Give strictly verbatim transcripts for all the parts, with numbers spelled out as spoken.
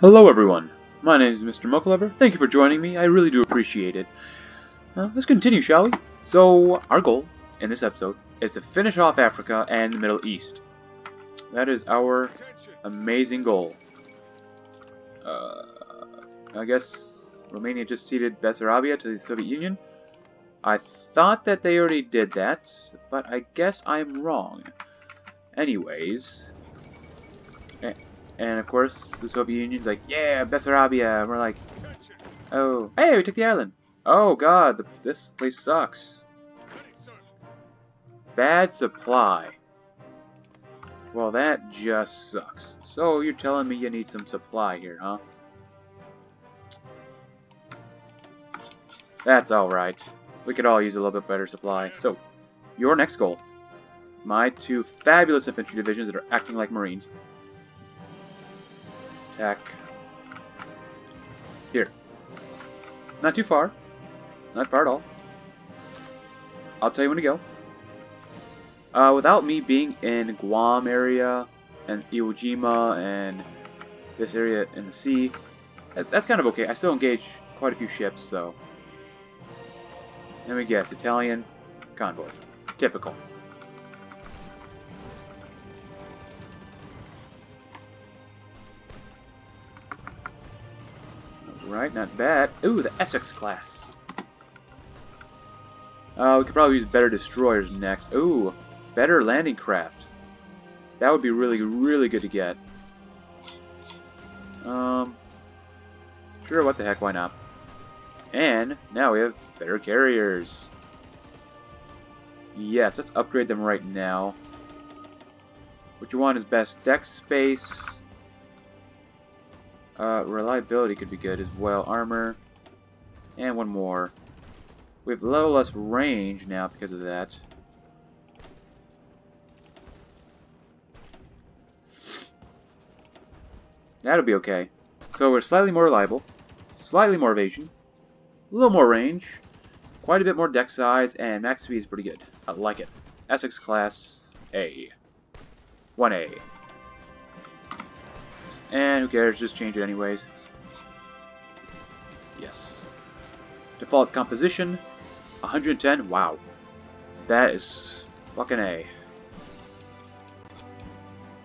Hello everyone, my name is Mister Mochalover. Thank you for joining me, I really do appreciate it. Uh, let's continue, shall we? So, our goal in this episode is to finish off Africa and the Middle East. That is our amazing goal. Uh, I guess Romania just ceded Bessarabia to the Soviet Union. I thought that they already did that, but I guess I'm wrong. Anyways, and, and of course the Soviet Union's like, yeah, Bessarabia. And we're like, oh, hey, we took the island. Oh God, the, this place sucks. Bad supply. Well, that just sucks. So you're telling me you need some supply here, huh? That's all right. We could all use a little bit better supply. So, your next goal. My two fabulous infantry divisions that are acting like Marines. Let's attack. Here. Not too far. Not far at all. I'll tell you when to go. Uh, without me being in Guam area, and Iwo Jima, and this area in the sea, that's kind of okay. I still engage quite a few ships, so... Let me guess, Italian convoys. Typical. Right, not bad. Ooh, the Essex class. Uh, we could probably use better destroyers next. Ooh, better landing craft. That would be really, really good to get. Um, sure, what the heck, why not? And now we have better carriers. Yes, let's upgrade them right now. What you want is best deck space. Uh, reliability could be good as well. Armor. And one more. We have a little less range now because of that. That'll be okay. So we're slightly more reliable. Slightly more evasion. A little more range. Quite a bit more deck size. And max speed is pretty good. I like it. Essex class A. one A. And who cares, just change it anyways. Yes. Default composition, one hundred ten. Wow. That is fucking A.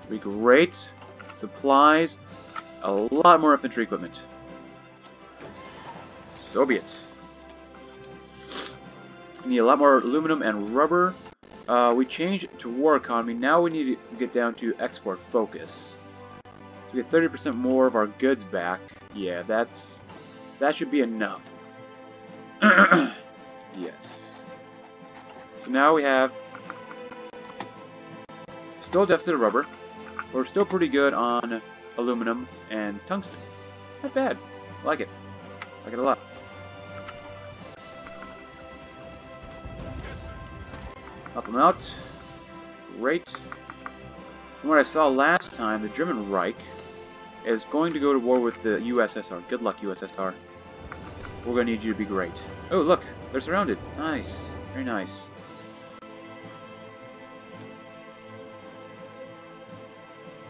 Be great. Supplies. A lot more infantry equipment. So be it. We need a lot more aluminum and rubber. Uh, we changed to war economy. Now we need to get down to export focus. We get thirty percent more of our goods back. Yeah, that's that should be enough. Yes. So now we have still deficit of rubber. We're still pretty good on aluminum and tungsten. Not bad. I like it. I like it a lot. Help them out. Great. From what I saw last time, the German Reich is going to go to war with the U S S R. Good luck, U S S R. We're going to need you to be great. Oh, look. They're surrounded. Nice. Very nice.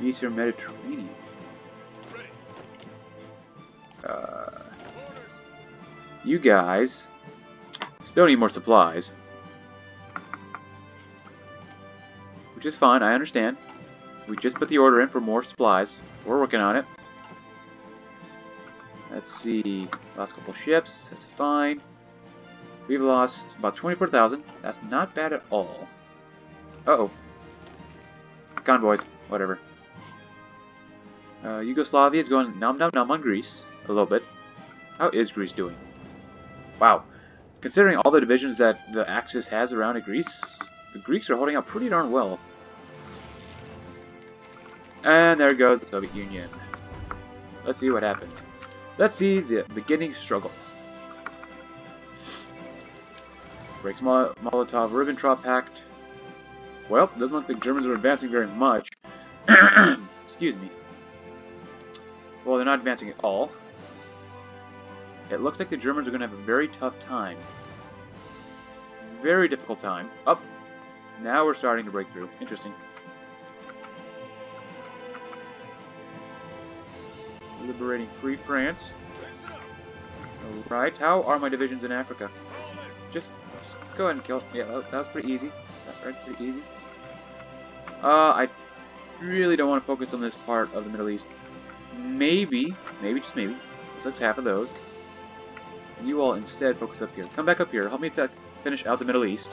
Eastern Mediterranean. Uh, you guys still need more supplies. Which is fine. I understand. We just put the order in for more supplies. We're working on it. Let's see. Last couple ships. That's fine. We've lost about twenty-four thousand. That's not bad at all. Uh-oh. Convoys. Whatever. Uh, Yugoslavia is going nom nom nom on Greece. A little bit. How is Greece doing? Wow. Considering all the divisions that the Axis has around Greece, the Greeks are holding out pretty darn well. And there goes the Soviet Union. Let's see what happens. Let's see the beginning struggle. Breaks Mol Molotov-Ribbentrop Pact. Well, doesn't look like Germans are advancing very much. Excuse me. Well, they're not advancing at all. It looks like the Germans are going to have a very tough time. Very difficult time. Up. Oh, now we're starting to break through. Interesting. liberating free France. Alright, how are my divisions in Africa? Just, just go ahead and kill. Yeah, that was pretty easy. That's right, pretty easy. Uh, I really don't want to focus on this part of the Middle East. Maybe, maybe, just maybe. So that's half of those. And you all instead focus up here. Come back up here. Help me finish out the Middle East.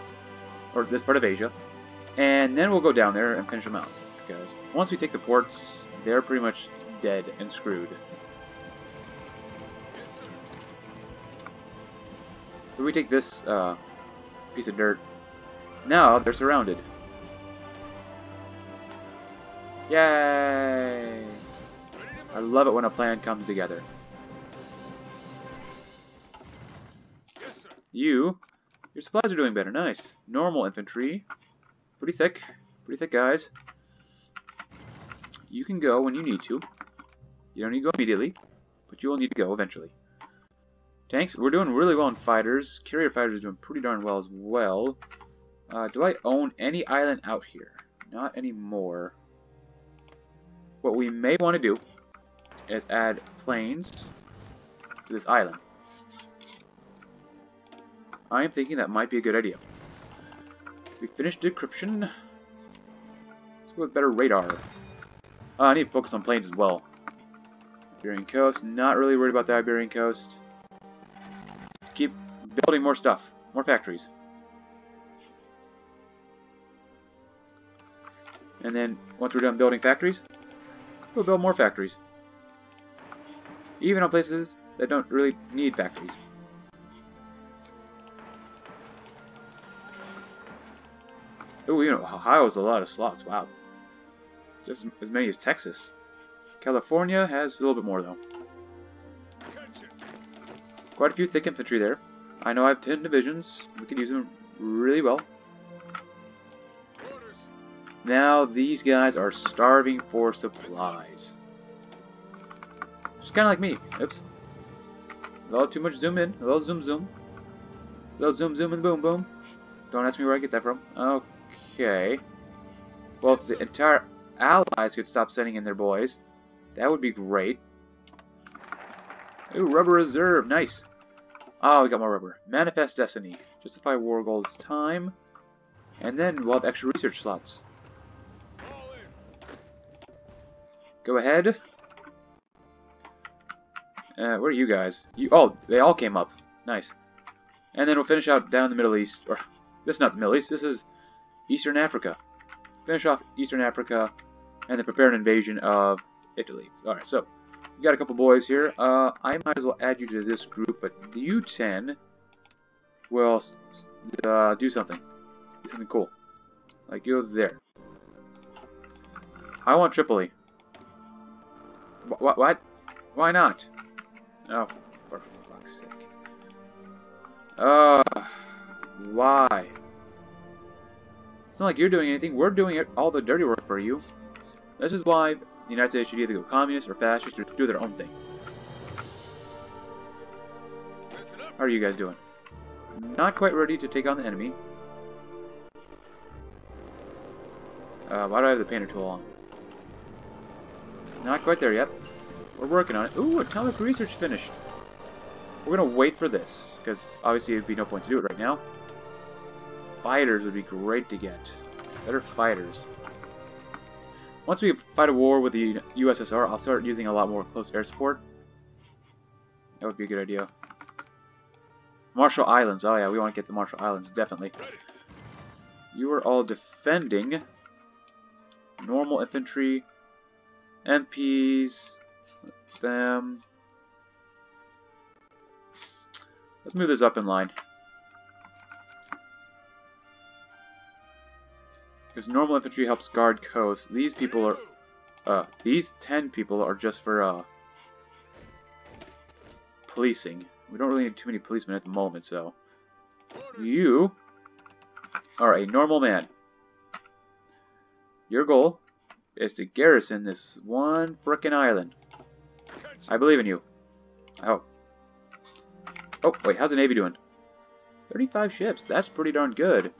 Or this part of Asia. And then we'll go down there and finish them out. Because once we take the ports, they're pretty much dead and screwed. If we take this uh, piece of dirt, now they're surrounded. Yay! I love it when a plan comes together. You, your supplies are doing better. Nice. Normal infantry. Pretty thick. Pretty thick, guys. You can go when you need to. You don't need to go immediately, but you will need to go eventually. Tanks, we're doing really well in fighters. Carrier fighters are doing pretty darn well as well. Uh, do I own any island out here? Not anymore. What we may want to do is add planes to this island. I am thinking that might be a good idea. We finished decryption. Let's go with better radar. Uh, I need to focus on planes as well. Iberian Coast. Not really worried about the Iberian Coast. Keep building more stuff. More factories. And then, once we're done building factories, we'll build more factories. Even on places that don't really need factories. Ooh, you know, Ohio's a lot of slots. Wow. Just as many as Texas. California has a little bit more, though. Quite a few thick infantry there. I know I have ten divisions. We could use them really well. Now these guys are starving for supplies. Just kind of like me. Oops. A little too much zoom in. A little zoom zoom. A little zoom zoom and boom boom. Don't ask me where I get that from. Okay. Well, if the entire allies could stop sending in their boys, that would be great. Ooh, rubber reserve. Nice. Oh, we got more rubber. Manifest Destiny. Justify war goals time. And then we'll have extra research slots. Go ahead. Uh, where are you guys? You oh, they all came up. Nice. And then we'll finish out down the Middle East. Or this is not the Middle East. This is Eastern Africa. Finish off Eastern Africa, and then prepare an invasion of Italy. All right, so you got a couple boys here. Uh, I might as well add you to this group, but you ten will uh, do something. Do something cool. Like, you're there. I want Tripoli. What? What? Why not? Oh, for fuck's sake. Uh, why? It's not like you're doing anything. We're doing it, all the dirty work for you. This is why the United States should either go communist or fascist or do their own thing. How are you guys doing? Not quite ready to take on the enemy. Uh, why do I have the painter tool on? Not quite there yet. We're working on it. Ooh, atomic research finished. We're going to wait for this, because obviously it would be no point to do it right now. Fighters would be great to get. Better fighters. Once we fight a war with the U S S R, I'll start using a lot more close air support. That would be a good idea. Marshall Islands. Oh yeah, we want to get the Marshall Islands, definitely. You are all defending. Normal infantry. M Ps. Them. Let's move this up in line. Because normal infantry helps guard coasts. These people are... Uh, these ten people are just for, uh... policing. We don't really need too many policemen at the moment, so... You... are a normal man. Your goal is to garrison this one frickin' island. I believe in you. I hope. Oh, wait, how's the Navy doing? thirty-five ships. That's pretty darn good.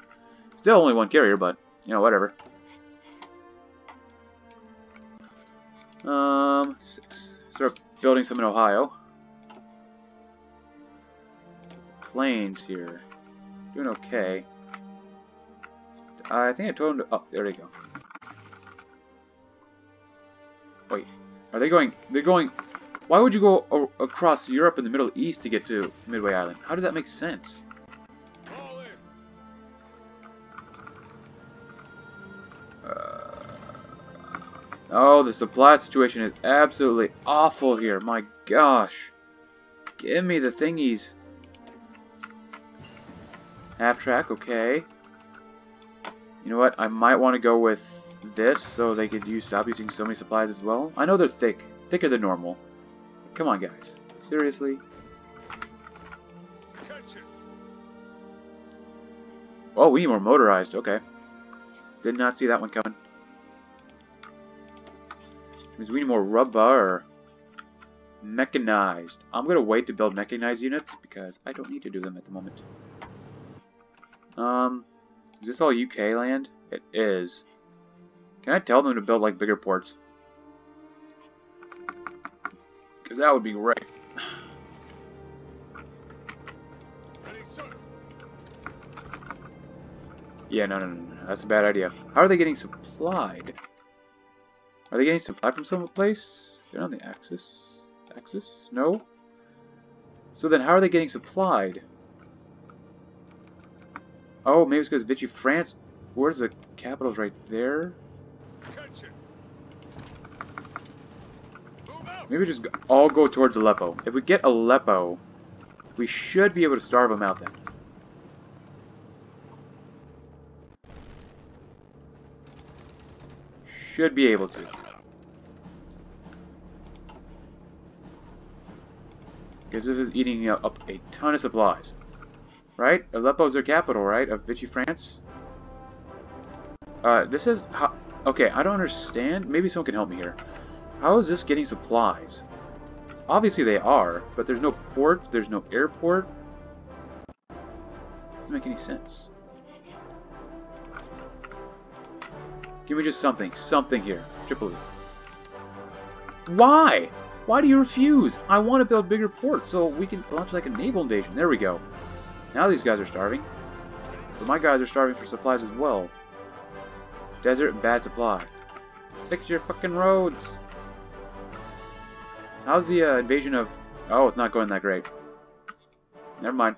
Still only one carrier, but... you know, whatever. Um, Six. Start building some in Ohio. Planes here. Doing okay. I think I told him to... Oh, there they go. Wait. Are they going... They're going... Why would you go across Europe and the Middle East to get to Midway Island? How did that make sense? Oh, the supply situation is absolutely awful here. My gosh. Give me the thingies. Half track, okay. You know what? I might want to go with this so they could use, stop using so many supplies as well. I know they're thick. Thicker than normal. Come on, guys. Seriously? Oh, we need more motorized. Okay. Did not see that one coming. Means we need more rubber. Mechanized. I'm going to wait to build mechanized units because I don't need to do them at the moment. Um, is this all U K land? It is. Can I tell them to build, like, bigger ports? Because that would be great. Yeah, no, no, no, no. That's a bad idea. How are they getting supplied? Are they getting supply from someplace? They're on the Axis. Axis? No? So then how are they getting supplied? Oh, maybe it's because Vichy France. Where's the capitals right there? Maybe just all go towards Aleppo. If we get Aleppo, we should be able to starve them out then. Should be able to. Because this is eating up a ton of supplies. Right? Aleppo's their capital, right? Of Vichy France? Uh, this is... How, okay, I don't understand. Maybe someone can help me here. How is this getting supplies? Obviously they are, but there's no port, there's no airport. Doesn't make any sense. Give me just something. Something here. Tripoli. Why? Why do you refuse? I want to build bigger ports so we can launch like a naval invasion. There we go. Now these guys are starving. But my guys are starving for supplies as well. Desert and bad supply. Fix your fucking roads. How's the uh, invasion of... Oh, it's not going that great. Never mind.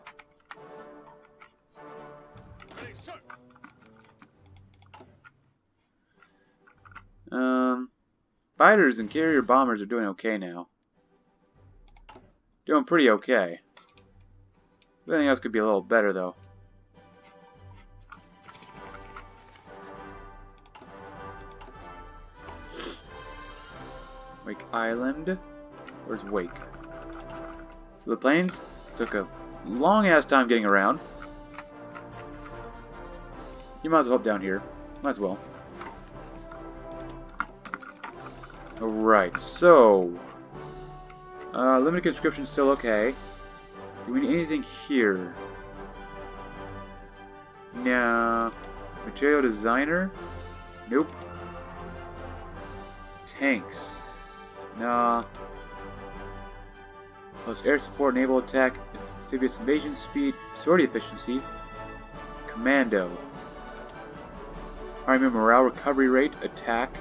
Um, fighters and carrier bombers are doing okay now. Doing pretty okay. Everything else could be a little better though. Wake Island? Where's Wake? So the planes took a long ass time getting around. You might as well help down here. Might as well. Alright, so... Uh, limited conscription still okay. Do we need anything here? Nah. Material designer? Nope. Tanks? Nah. Plus air support, naval attack, amphibious invasion speed, sortie efficiency, commando. Army morale, recovery rate, attack.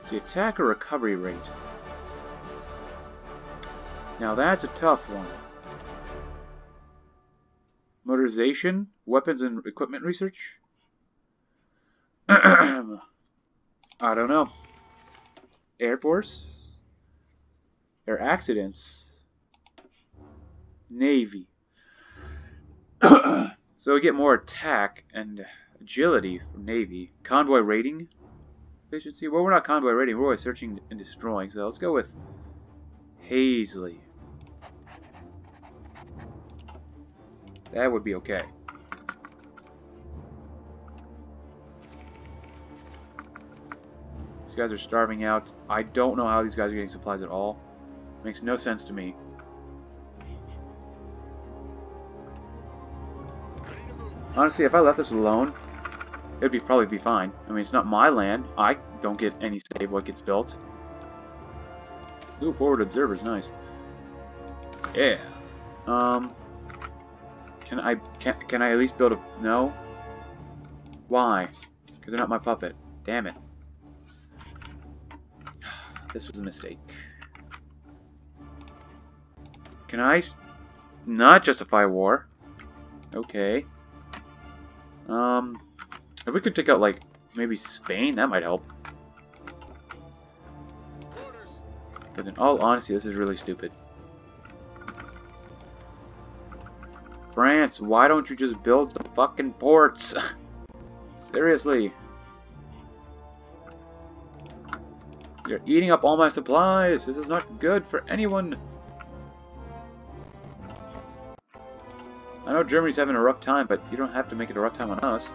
It's the attack or recovery rate. Now that's a tough one. Motorization, weapons and equipment research? I don't know. Air Force? Air accidents? Navy. So we get more attack and agility from Navy. Convoy rating? Efficiency. Well, we're not convoy rating, we're always searching and destroying, so let's go with Hazley. That would be okay. These guys are starving out. I don't know how these guys are getting supplies at all. Makes no sense to me. Honestly, if I left this alone, it'd be probably be fine. I mean, it's not my land. I don't get any say what gets built. Ooh, forward observers, nice. Yeah. Um. Can I can can I at least build a no? Why? Because they're not my puppet. Damn it. This was a mistake. Can I not justify war? Okay. Um. If we could take out like maybe Spain, that might help. Because in all honesty, this is really stupid. France, why don't you just build some fucking ports? Seriously. You're eating up all my supplies. This is not good for anyone. I know Germany's having a rough time, but you don't have to make it a rough time on us.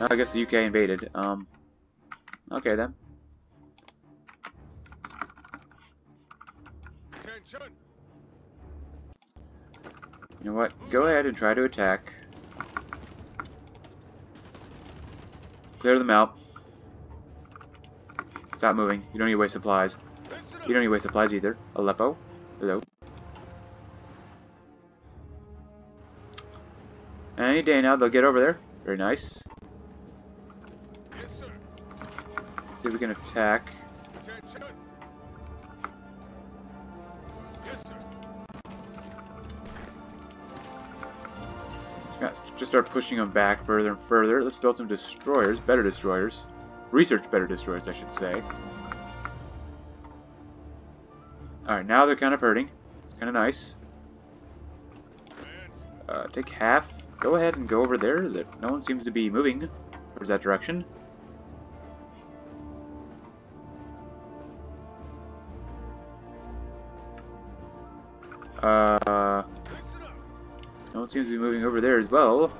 Now I guess the U K invaded. Um, okay then. You know what? Go ahead and try to attack. Clear them out. Stop moving. You don't need to waste supplies. You don't need to waste supplies either. Aleppo. Hello. Any day now they'll get over there. Very nice. Yes, sir. Let's see if we can attack. Just start pushing them back further and further. Let's build some destroyers, better destroyers. Research better destroyers, I should say. Alright, now they're kind of hurting. It's kind of nice. Uh, take half. Go ahead and go over there. That no one seems to be moving towards that direction. Uh... No one seems to be moving over there as well.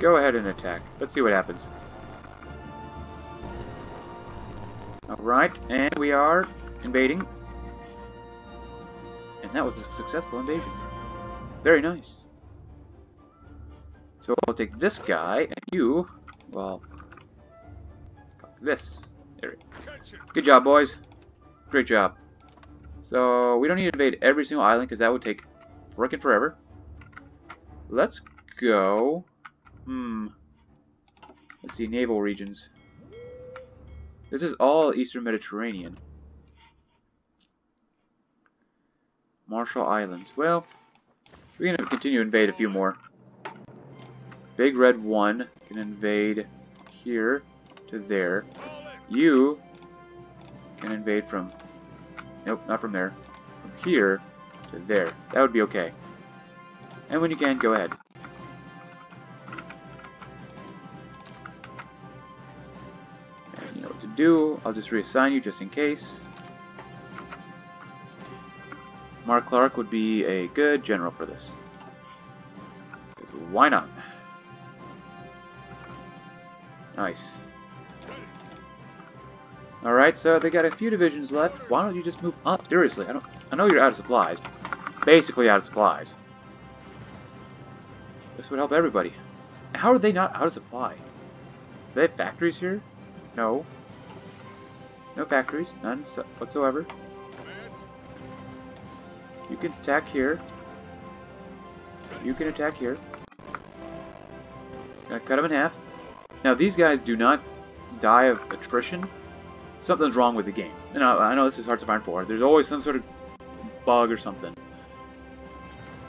Go ahead and attack. Let's see what happens. Alright, and we are invading. And that was a successful invasion. Very nice. So I'll take this guy, and you... Well... Fuck this. There we go. Good job, boys. Great job. So, we don't need to invade every single island, because that would take frickin' forever. Let's go... Hmm... Let's see, naval regions. This is all Eastern Mediterranean. Marshall Islands. Well, we're going to continue to invade a few more. Big Red one can invade here to there. You can invade from... Nope, not from there. From here to there. That would be okay. And when you can, go ahead. And you know what to do. I'll just reassign you just in case. Mark Clark would be a good general for this. Because why not? Nice. Alright, so they got a few divisions left. Why don't you just move up? Seriously, I don't I know you're out of supplies. Basically out of supplies. This would help everybody. How are they not out of supply? Do they have factories here? No. No factories, none whatsoever. You can attack here. You can attack here. Gonna cut them in half. Now these guys do not die of attrition. Something's wrong with the game. And I, I know this is Hearts of Iron four. There's always some sort of bug or something.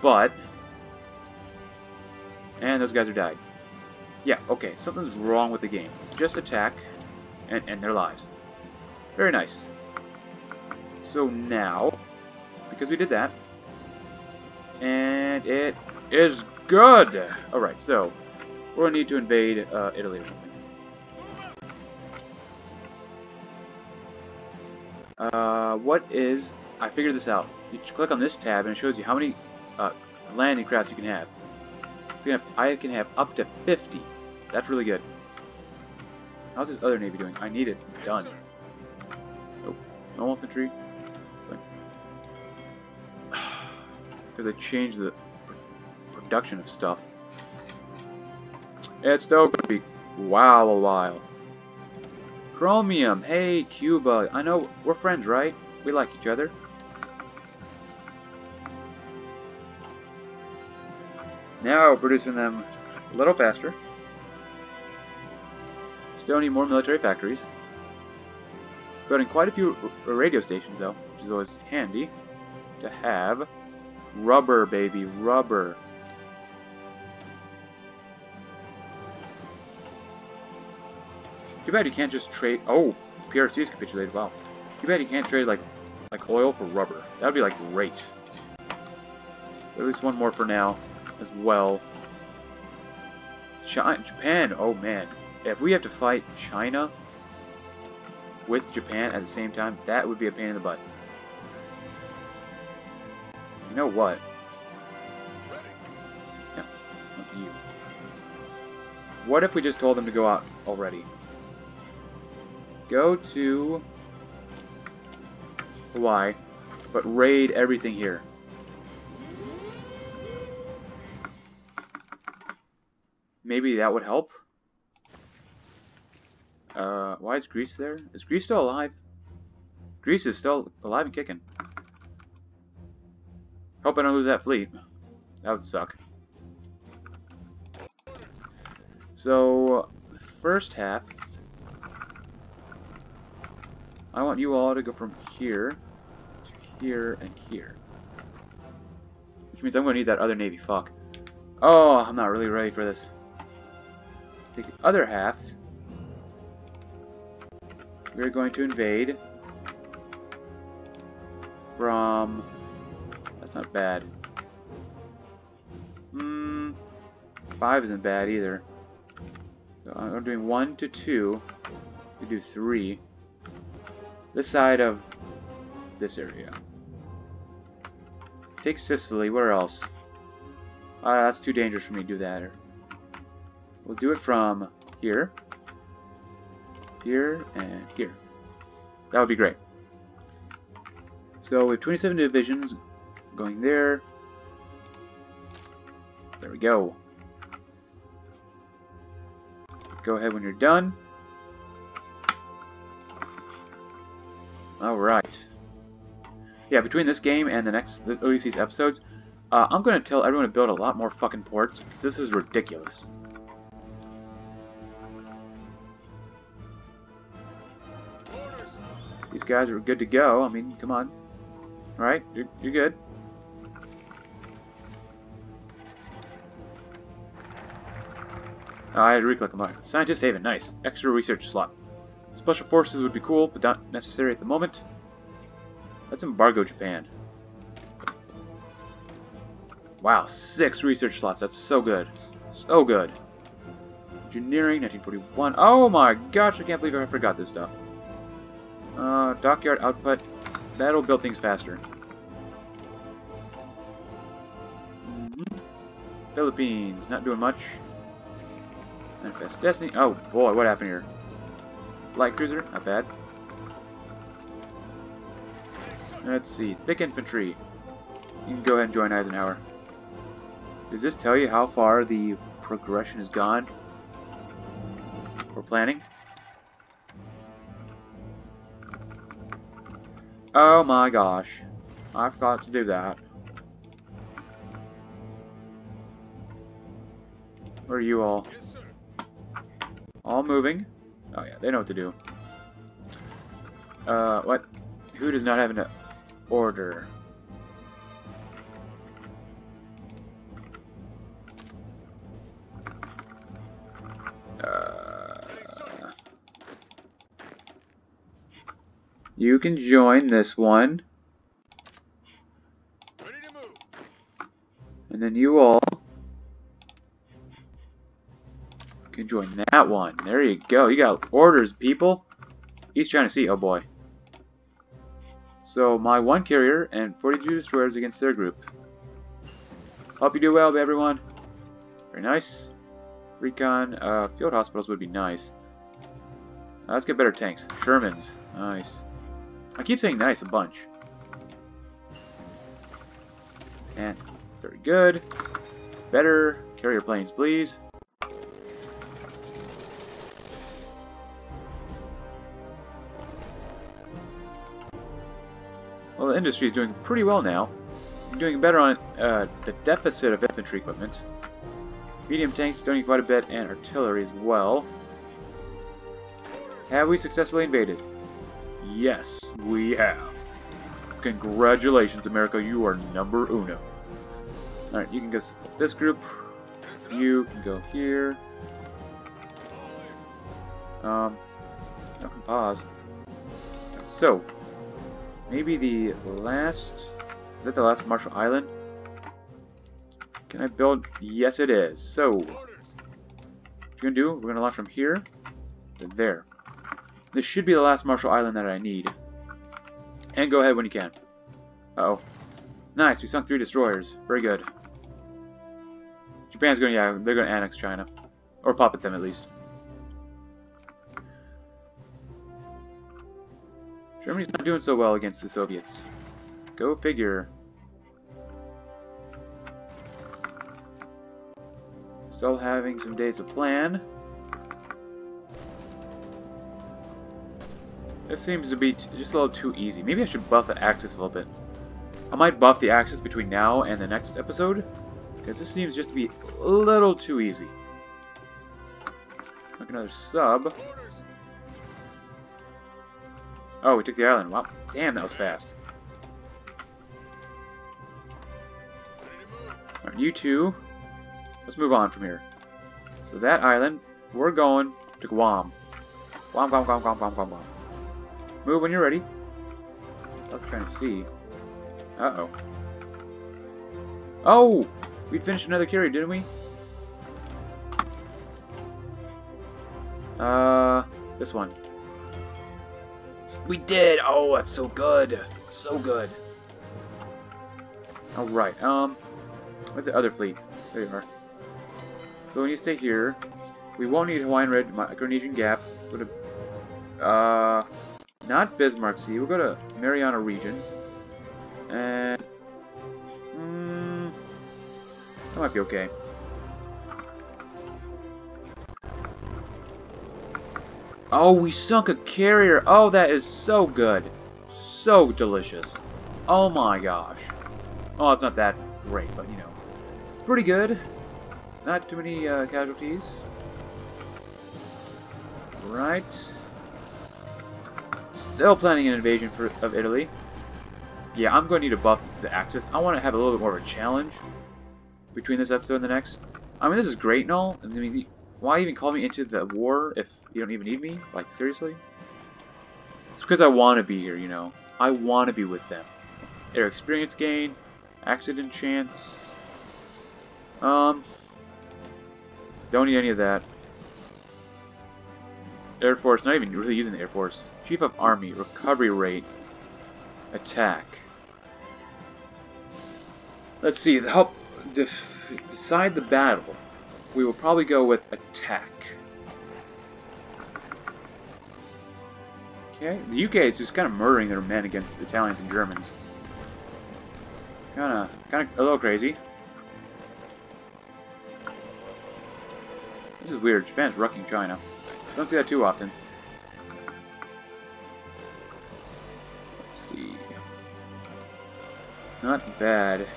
But... And those guys are died. Yeah, okay. Something's wrong with the game. Just attack and end their lives. Very nice. So now... Because we did that. And it is good! Alright, so... We're going to need to invade uh, Italy or something. Uh, what is... I figured this out. You click on this tab and it shows you how many uh, landing crafts you can have. So you can have, I can have up to fifty. That's really good. How's this other navy doing? I need it. Done. Nope. No infantry. Because I changed the pr production of stuff. It's still gonna be wow a while. Chromium, hey Cuba, I know we're friends, right? We like each other. Now we're producing them a little faster. Still need more military factories. Building quite a few r radio stations though, which is always handy to have. Rubber, baby, rubber. Too bad you can't just trade. Oh, P R C's capitulated. Wow. Too bad you can't trade like like oil for rubber. That would be like great. At least one more for now, as well. China, Japan. Oh man, if we have to fight China with Japan at the same time, that would be a pain in the butt. You know what? No, not you. What if we just told them to go out already? Go to Hawaii, but raid everything here. Maybe that would help. Uh, why is Greece there? Is Greece still alive? Greece is still alive and kicking. Hope I don't lose that fleet. That would suck. So, first half. I want you all to go from here to here and here. Which means I'm going to need that other navy. Fuck. Oh, I'm not really ready for this. Take the other half. We're going to invade from... That's not bad. Hmm. Five isn't bad either. So I'm doing one to two. We do three. This side of this area. Take Sicily. Where else? Ah, uh, that's too dangerous for me to do that. We'll do it from here, here, and here. That would be great. So we have twenty-seven divisions going there. There we go. Go ahead when you're done. Alright. Yeah, between this game and the next, this O D C's episodes, uh, I'm going to tell everyone to build a lot more fucking ports, because this is ridiculous. Orders. These guys are good to go. I mean, come on. Alright, you're, you're good. Oh, I had to reclick them. Alright. Scientist Haven, nice. Extra research slot. Special forces would be cool, but not necessary at the moment. Let's embargo Japan. Wow, six research slots. That's so good. So good. Engineering, nineteen forty-one. Oh my gosh, I can't believe I forgot this stuff. Uh, dockyard output. That'll build things faster. Mm-hmm. Philippines, not doing much. Manifest Destiny. Oh boy, what happened here? Light cruiser, not bad. Let's see, thick infantry. You can go ahead and join Eisenhower. Does this tell you how far the progression has gone? We're planning. Oh my gosh. I forgot to do that. Where are you all? Yes, sir. All moving. Oh yeah, they know what to do. Uh, what? Who does not have an order? Uh, you can join this one. Ready to move. And then you all can join that one. There you go. You got orders, people. East China Sea. Oh boy. So my one carrier and forty-two destroyers against their group. Hope you do well, everyone. Very nice. Recon uh, field hospitals would be nice. Uh, let's get better tanks. Shermans. Nice. I keep saying nice a bunch. And very good. Better carrier planes, please. Well, the industry is doing pretty well now. I'm doing better on uh, the deficit of infantry equipment. Medium tanks doing quite a bit, and artillery as well. Have we successfully invaded? Yes, we have. Congratulations, America, you are number uno. Alright, you can go support this group. You can go here. Um, I can pause. So, maybe the last... Is that the last Marshall Island? Can I build? Yes, it is. So, what we're going to do, we're going to launch from here to there. This should be the last Marshall Island that I need. And go ahead when you can. Uh-oh. Nice, we sunk three destroyers. Very good. Japan's going to, yeah, they're going to annex China. Or pop at them, at least. Germany's not doing so well against the Soviets. Go figure. Still having some days to plan. This seems to be t just a little too easy. Maybe I should buff the axis a little bit. I might buff the axis between now and the next episode, because this seems just to be a little too easy. Let's make another sub. Oh, we took the island. Wow. Damn, that was fast. Alright, you two. Let's move on from here. So that island, we're going to Guam. Guam, Guam, Guam, Guam, Guam, Guam, Guam. Move when you're ready. Stop trying to see. Uh-oh. Oh! We finished another carrier, didn't we? Uh, this one. We did! Oh, that's so good. So good. Alright, um... where's the other fleet? There you are. So when you stay here, we won't need Hawaiian Red, Micronesian Gap. Go to... Uh... Not Bismarck Sea, we'll go to Mariana region. And... Mm, that might be okay. Oh, we sunk a carrier! Oh, that is so good! So delicious! Oh my gosh. Oh, it's not that great, but you know. It's pretty good. Not too many uh, casualties. Right. Still planning an invasion for, of Italy. Yeah, I'm going to need to buff the Axis. I want to have a little bit more of a challenge between this episode and the next. I mean, this is great and all. I mean, why even call me into the war if you don't even need me? Like, seriously? It's because I want to be here, you know. I want to be with them. Air experience gain, accident chance. Um, don't need any of that. Air Force, not even really using the Air Force. Chief of Army, recovery rate, attack. Let's see, to help def decide the battle, we will probably go with attack. Okay, the U K is just kind of murdering their men against the Italians and Germans. Kind of, kind of a little crazy. This is weird, Japan's rucking China. Don't see that too often. Let's see. Not bad.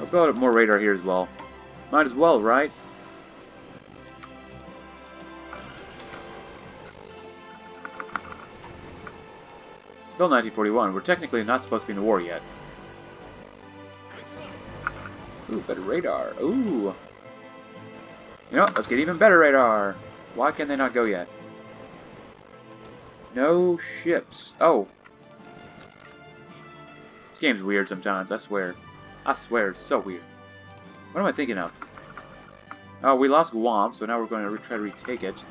I'll build up more radar here as well. Might as well, right? Still nineteen forty-one. We're technically not supposed to be in the war yet. Ooh, better radar. Ooh. You know, let's get even better radar. Why can they not go yet? No ships. Oh. This game's weird sometimes, I swear. I swear, it's so weird. What am I thinking of? Oh, we lost Guam, so now we're going to try to retake it.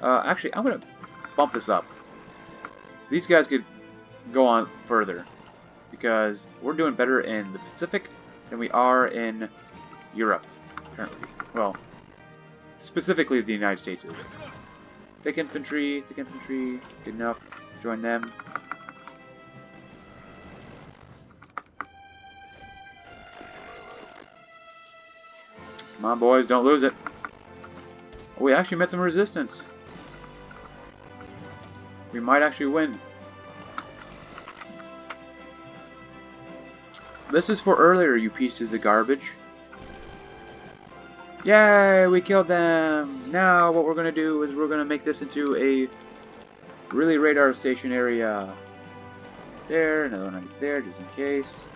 Uh, actually, I'm going to bump this up. These guys could go on further. Because we're doing better in the Pacific than we are in Europe, apparently. Well... specifically, the United States is. Thick infantry, thick infantry, good enough. Join them. Come on, boys, don't lose it. Oh, we actually met some resistance. We might actually win. This is for earlier, you pieces of garbage. Yay, we killed them! Now what we're gonna do is we're gonna make this into a really radar station area. There, another one right there, just in case.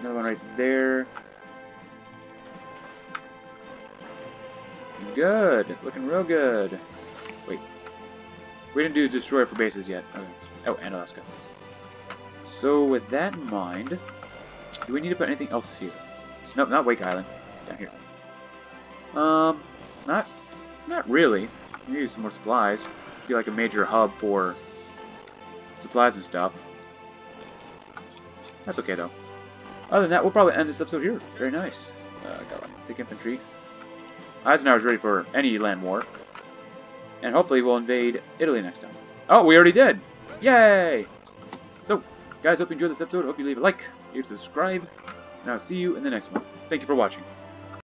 Another one right there. Good, looking real good. Wait, we didn't do destroyer for bases yet. Okay. Oh, and Alaska. So with that in mind, do we need to put anything else here? Nope, not Wake Island. Down here. Um, not, not really. Maybe some more supplies. Be like a major hub for supplies and stuff. That's okay though. Other than that, we'll probably end this episode here. Very nice. Uh, got like thick infantry. Eisenhower's ready for any land war. And hopefully we'll invade Italy next time. Oh, we already did! Yay! So, guys, hope you enjoyed this episode. Hope you leave a like, you subscribe, and I'll see you in the next one. Thank you for watching.